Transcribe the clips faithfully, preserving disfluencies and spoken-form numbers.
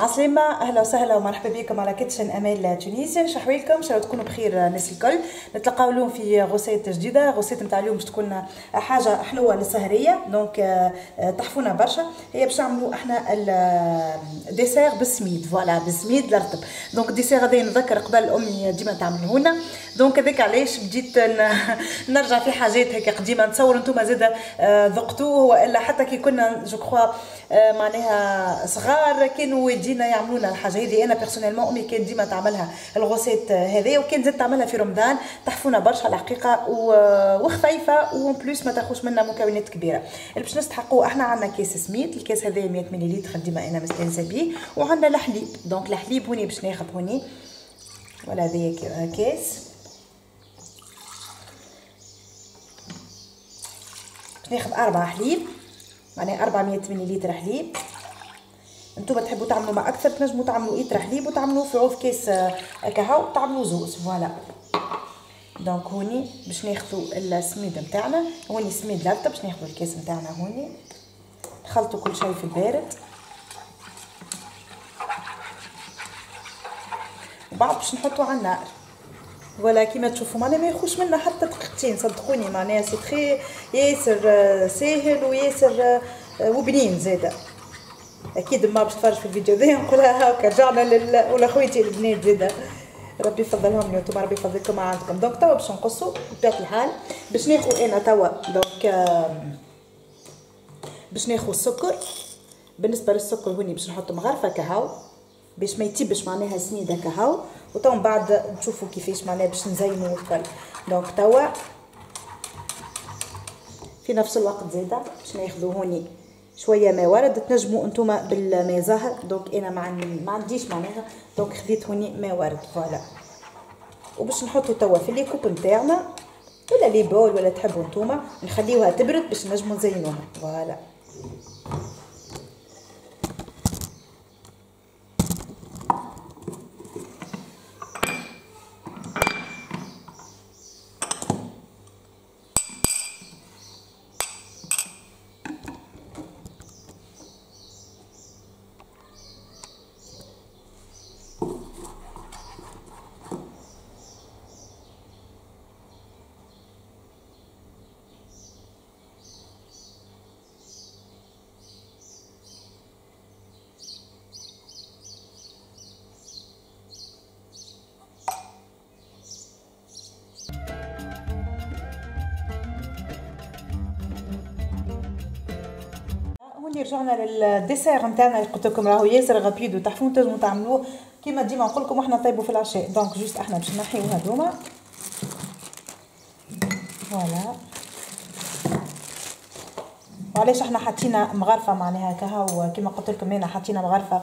عسلامة، اهلا وسهلا ومرحبا بكم على كيتشن امال تونيزيان. شحوالكم؟ ان شاء الله تكونوا بخير الناس الكل. نتلاقاو اليوم في غوسيت جديده. غوسيت نتاع اليوم باش تكون حاجه حلوه للسهريه، دونك تحفونا برشا. هي باش نعملوا احنا الديسير بالسميد، فوالا بالسميد الرطب. دونك الديسير هذا نذكر قبل امي ديما تعمله لنا، دونك هذاك علاش بديت نرجع في حاجات هكا قديمه. نتصور نتوما زاده ذقتوه، والا حتى كي كنا جو كخوا معناها صغار كانوا ديما يعملونا الحاجه هذه. انا بيرسونيلمون امي كانت ديما تعملها الغوسيت هذه، وكان زاد تعملها في رمضان. تحفونا برشا الحقيقه وخفيفه، وان بلوس ما تاخذش منا مكونات كبيره. اللي باش نستحقوه احنا عندنا كاس سميد. الكاس هذا مية مليلتر ديما انا مستانسه بيه، وعندنا الحليب. دونك الحليب هوني باش ناخذ هوني، ولا هذايا كاس باش ناخذ أربعة حليب، معناها أربعمية مليلتر حليب. انتوما تحبوا تعملوا ما اكثر، تنجموا تعملوا ايتر حليب وتعملوا في عوف كاس هكا وتعملوا زوز، فوالا. دونك هوني باش ناخذوا السميد نتاعنا، هوني السميد الرطب. باش ناخذوا الكاس نتاعنا هوني، نخلطوا كل شيء في البارد. وبعد باش نحطوا على النار، فوالا. كيما تشوفوا معناها ما ياخذش منا حتى دقيقتين، صدقوني معناها سي تري ياسر ساهل وياسر وبنين زاده. اكيد ما باش تفرج في الفيديو هذا نقولها هاكا، رجعنا لل ولا خويتي البنات زاده، ربي يفضلهم لي نتوما، ربي يفضلكم عندكم. دونك توا باش نقصوا بطبيعه الحال. باش ناخذ انا توا دونك باش ناخذ السكر. بالنسبه للسكر هوني باش نحطو مغرفه كهو باش ما يتيبش معناها سميده كهو. وتوا من بعد نشوفوا كيفاش معناها باش نزينوا الكل. دونك توا في نفس الوقت زاده باش ناخذو هوني شويه ما ورد. تنجموا انتوما بالما زهر، دونك انا ما عنديش معناها، دونك خديت هوني ما ورد، فوالا. وباش نحطوا توا في لي كوب نتاعنا ولا لي بول ولا تحبوا انتوما، نخليوها تبرد باش نجموا نزينوها، فوالا. رجعنا للديسير نتاعنا اللي قلت لكم راهو ياسر غابيد وتحفون. تنجموا تعملوه كيما ديما نقول لكم، احنا طيبوا في العشاء. دونك جوست احنا باش نحيو هذوما، فوالا. وعلاش احنا حطينا مغرفه معناها كهو كيما قلت لكم انا، حطينا مغرفه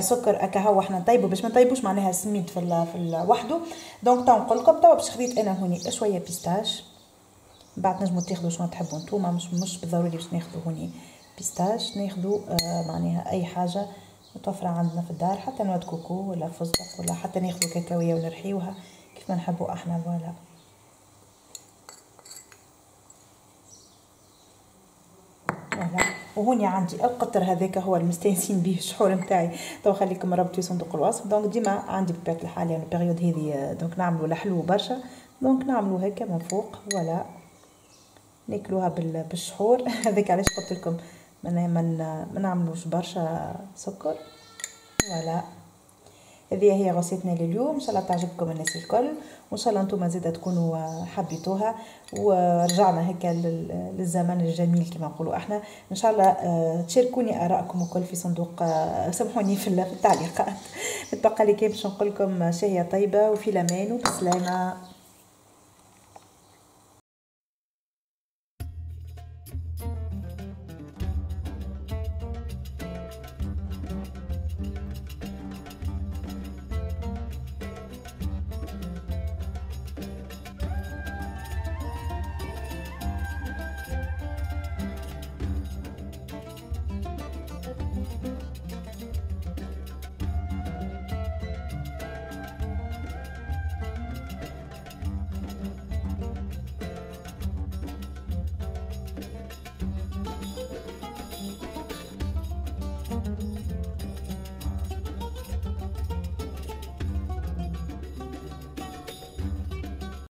سكر كهو احنا نطيبوا باش ما نطيبوش معناها سميد في ال في ال وحده. دونك تو نقول لكم توا باش خديت انا هوني شويه بيستاش. من بعد نجموا تاخذوا شنو تحبوا نتوما، مش مش بالضروري باش ناخذوا هوني بيستاش. ناخذوا آه معناها اي حاجه متوفره عندنا في الدار، حتى نوع كوكو ولا فستق، ولا حتى ناخذوا كاكاويه ونرحيوها كيف ما نحبوا احنا، فوالا. وهوني عندي القطر هذاك هو المستانسين به الشحور نتاعي. تو خليكم ربطوا صندوق الوصف. دونك ديما عندي بطبيعه الحال يعني البيريود هذه، دونك نعملوا الحلو برشا. دونك نعملوا هكا من فوق، فوالا، ناكلوها بالشحور. هذاك علاش قلت لكم ما ما نعملوش برشا سكر، فوالا. هذه هي غوصيتنا لليوم، ان شاء الله تعجبكم الناس الكل، وان شاء الله نتوما زاده تكونوا حبيتوها. ورجعنا هكا للزمن الجميل كما نقولوا احنا. ان شاء الله تشاركوني ارائكم وكل في صندوق، سامحوني في التعليقات. نتبقى لي كان باش نقول لكم شهيه طيبه وفي الامان وبالسلامه.